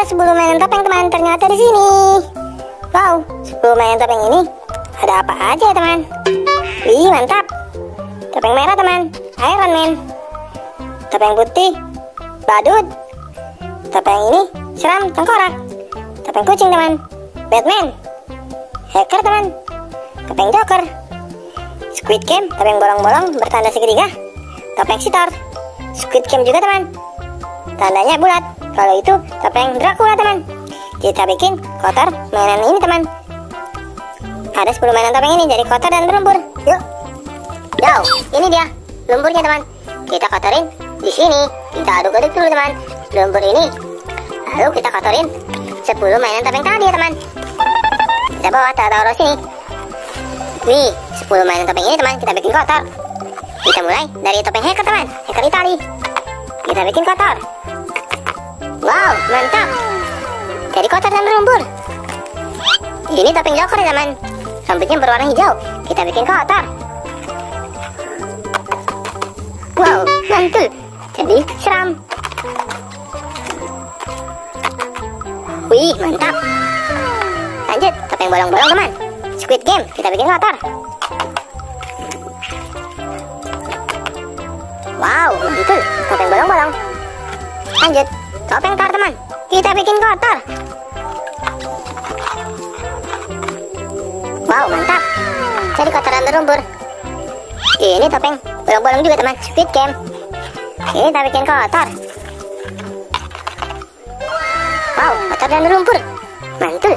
ada 10 mainan topeng teman, ternyata di sini. Wow, 10 mainan topeng ini ada apa aja ya teman? Wih, mantap. Topeng merah teman, Iron Man. Topeng putih, badut. Topeng ini, seram tengkorak. Topeng kucing teman, Batman. Hacker teman, topeng Joker. Squid Game, topeng bolong-bolong bertanda segitiga. Topeng sitar, Squid Game juga teman. Tandanya bulat, kalau itu topeng Dracula teman. Kita bikin kotor mainan ini teman. Ada 10 mainan topeng ini jadi kotor dan berlumpur. Yuk. Wow, ini dia lumpurnya teman. Kita kotorin di sini. Kita aduk-aduk dulu teman lumpur ini. Lalu kita kotorin 10 mainan topeng tadi ya teman. Kita bawa taruh sini. Wih, 10 mainan topeng ini teman kita bikin kotor. Kita mulai dari topeng hacker teman, hacker Itali. Kita bikin kotor. Wow, mantap. Jadi kotor dan berlumpur. Ini topeng Joker ya teman. Rambutnya berwarna hijau. Kita bikin kotor. Wow, mantul. Jadi seram. Wih, mantap. Lanjut, topeng bolong-bolong teman, Squid Game, kita bikin kotor. Wow, mantul. Topeng bolong-bolong. Lanjut, topeng tar teman, kita bikin kotor. Wow, mantap. Jadi kotoran berlumpur. Ini topeng bolong-bolong juga teman, Squid Game. Ini kita bikin kotor. Wow, kotor dan berlumpur. Mantul.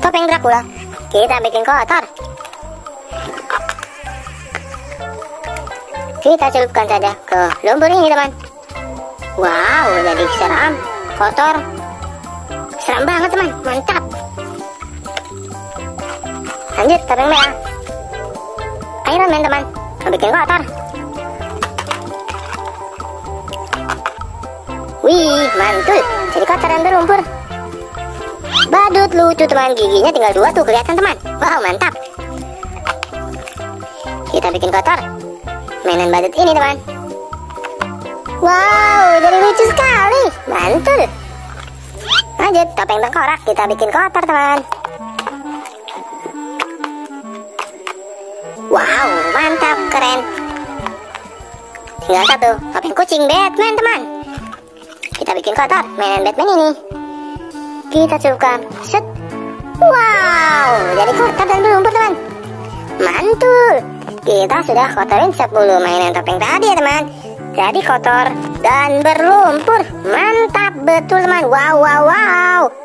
Topeng Dracula, kita bikin kotor. Kita celupkan saja ke lumpur ini teman. Wow, jadi seram, kotor. Seram banget teman, mantap. Lanjut, topeng merah, Iron Man teman, bikin kotor. Wih, mantul. Jadi kotoran berlumpur. Badut lucu teman, giginya tinggal 2 tuh kelihatan teman. Wow, mantap. Kita bikin kotor mainan badut ini teman. Wow, jadi lucu sekali. Mantul. Lanjut, topeng tengkorak kita bikin kotor teman. Wow, mantap, keren. Tinggal satu, topeng kucing Batman teman. Kita bikin kotor mainan Batman ini. Kita celupkan, set. Wow, jadi kotor dan berlumpur teman. Mantul. Kita sudah kotorin 10 mainan topeng tadi ya teman. Jadi kotor dan berlumpur. Mantap betul teman. Wow.